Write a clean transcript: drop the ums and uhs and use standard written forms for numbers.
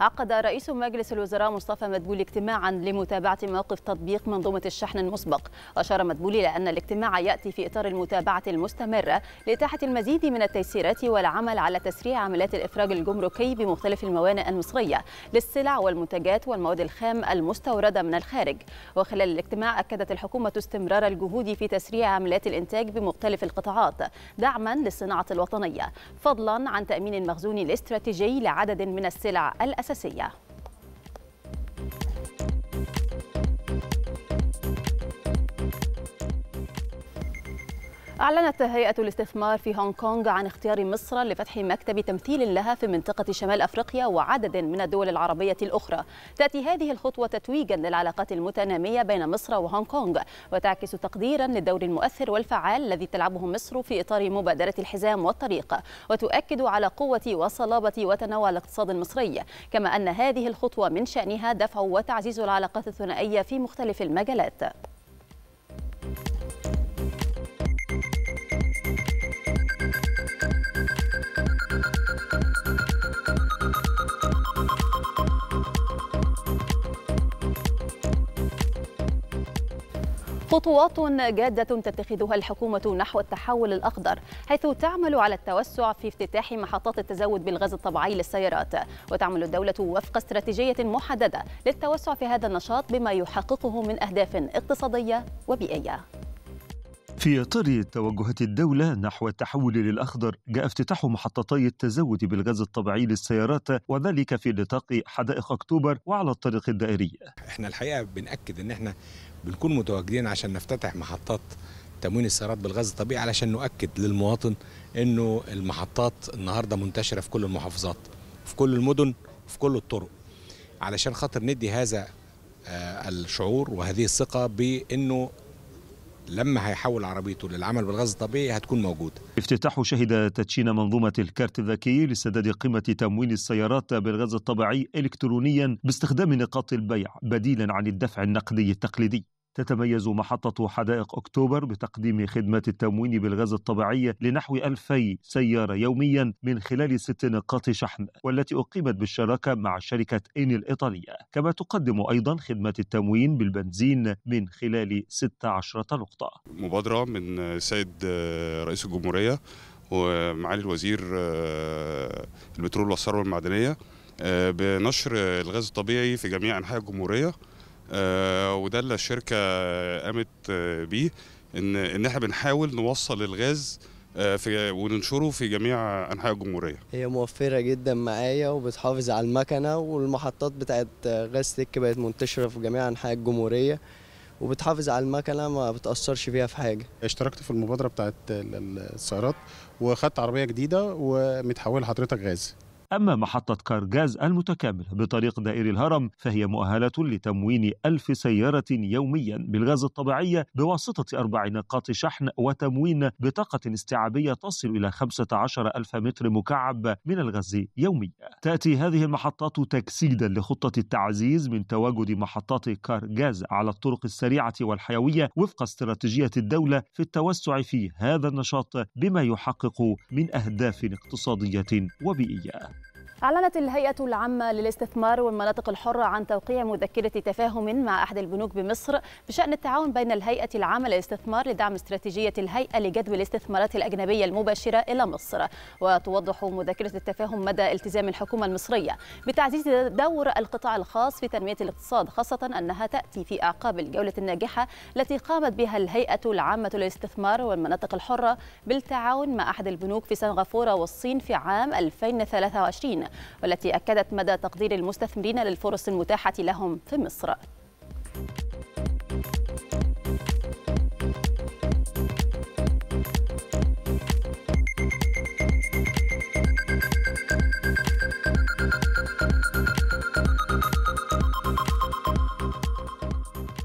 عقد رئيس مجلس الوزراء مصطفى مدبولي اجتماعا لمتابعة موقف تطبيق منظومة الشحن المسبق. أشار مدبولي إلى أن الاجتماع يأتي في إطار المتابعة المستمرة لإتاحة المزيد من التيسيرات والعمل على تسريع عمليات الإفراج الجمركي بمختلف الموانئ المصرية للسلع والمنتجات والمواد الخام المستوردة من الخارج. وخلال الاجتماع أكدت الحكومة استمرار الجهود في تسريع عمليات الإنتاج بمختلف القطاعات دعما للصناعة الوطنية، فضلا عن تأمين المخزون الاستراتيجي لعدد من السلع الأساسية. أعلنت هيئة الاستثمار في هونغ كونغ عن اختيار مصر لفتح مكتب تمثيل لها في منطقة شمال أفريقيا وعدد من الدول العربية الأخرى. تأتي هذه الخطوة تتويجا للعلاقات المتنامية بين مصر وهونغ كونغ، وتعكس تقديرا للدور المؤثر والفعال الذي تلعبه مصر في إطار مبادرة الحزام والطريق، وتؤكد على قوة وصلابة وتنوع الاقتصاد المصري، كما أن هذه الخطوة من شأنها دفع وتعزيز العلاقات الثنائية في مختلف المجالات. خطوات جادة تتخذها الحكومة نحو التحول الأخضر، حيث تعمل على التوسع في افتتاح محطات التزود بالغاز الطبيعي للسيارات. وتعمل الدولة وفق استراتيجية محددة للتوسع في هذا النشاط بما يحققه من أهداف اقتصادية وبيئية. في إطار توجهات الدولة نحو التحول للأخضر، جاء افتتاح محطتي التزود بالغاز الطبيعي للسيارات، وذلك في نطاق حدائق أكتوبر وعلى الطريق الدائري. احنا الحقيقة بنأكد ان احنا بنكون متواجدين عشان نفتتح محطات تموين السيارات بالغاز الطبيعي، علشان نؤكد للمواطن انه المحطات النهارده منتشرة في كل المحافظات، في كل المدن، في كل الطرق، علشان خاطر ندي هذا الشعور وهذه الثقة بانه لما هيحول عربيته للعمل بالغاز الطبيعي هتكون موجودة. افتتاحه شهد تدشين منظومة الكارت الذكي لسداد قيمة تموين السيارات بالغاز الطبيعي إلكترونيا باستخدام نقاط البيع بديلا عن الدفع النقدي التقليدي. تتميز محطة حدائق أكتوبر بتقديم خدمات التموين بالغاز الطبيعي لنحو 2000 سيارة يوميا من خلال 6 نقاط شحن، والتي أقيمت بالشراكة مع شركة إيني الإيطالية. كما تقدم أيضا خدمات التموين بالبنزين من خلال 16 نقطة. مبادرة من السيد رئيس الجمهورية ومعالي الوزير البترول والثروة المعدنية بنشر الغاز الطبيعي في جميع أنحاء الجمهورية، وده اللي الشركة قامت بيه، إن احنا بنحاول نوصل الغاز وننشره في جميع أنحاء الجمهورية. هي موفرة جدا معايا وبتحافظ على المكنة، والمحطات بتاعت غاز تك بقت منتشرة في جميع أنحاء الجمهورية وبتحافظ على المكنة، ما بتأثرش فيها في حاجة. اشتركت في المبادرة بتاعت السيارات وخدت عربية جديدة ومتحول لحضرتك غاز. أما محطة كارجاز المتكاملة بطريق دائري الهرم فهي مؤهلة لتموين 1000 سيارة يوميا بالغاز الطبيعي بواسطة 4 نقاط شحن، وتموين بطاقة استيعابية تصل إلى 15000 متر مكعب من الغاز يوميا. تأتي هذه المحطات تجسيدا لخطة التعزيز من تواجد محطات كارجاز على الطرق السريعة والحيوية وفق استراتيجية الدولة في التوسع في هذا النشاط بما يحقق من أهداف اقتصادية وبيئية. أعلنت الهيئة العامة للاستثمار والمناطق الحرة عن توقيع مذكرة تفاهم مع أحد البنوك بمصر بشأن التعاون بين الهيئة العامة للاستثمار لدعم استراتيجية الهيئة لجذب الاستثمارات الأجنبية المباشرة إلى مصر. وتوضح مذكرة التفاهم مدى التزام الحكومة المصرية بتعزيز دور القطاع الخاص في تنمية الاقتصاد، خاصة أنها تأتي في أعقاب الجولة الناجحة التي قامت بها الهيئة العامة للاستثمار والمناطق الحرة بالتعاون مع أحد البنوك في سنغافورة والصين في عام 2023، والتي أكدت مدى تقدير المستثمرين للفرص المتاحة لهم في مصر.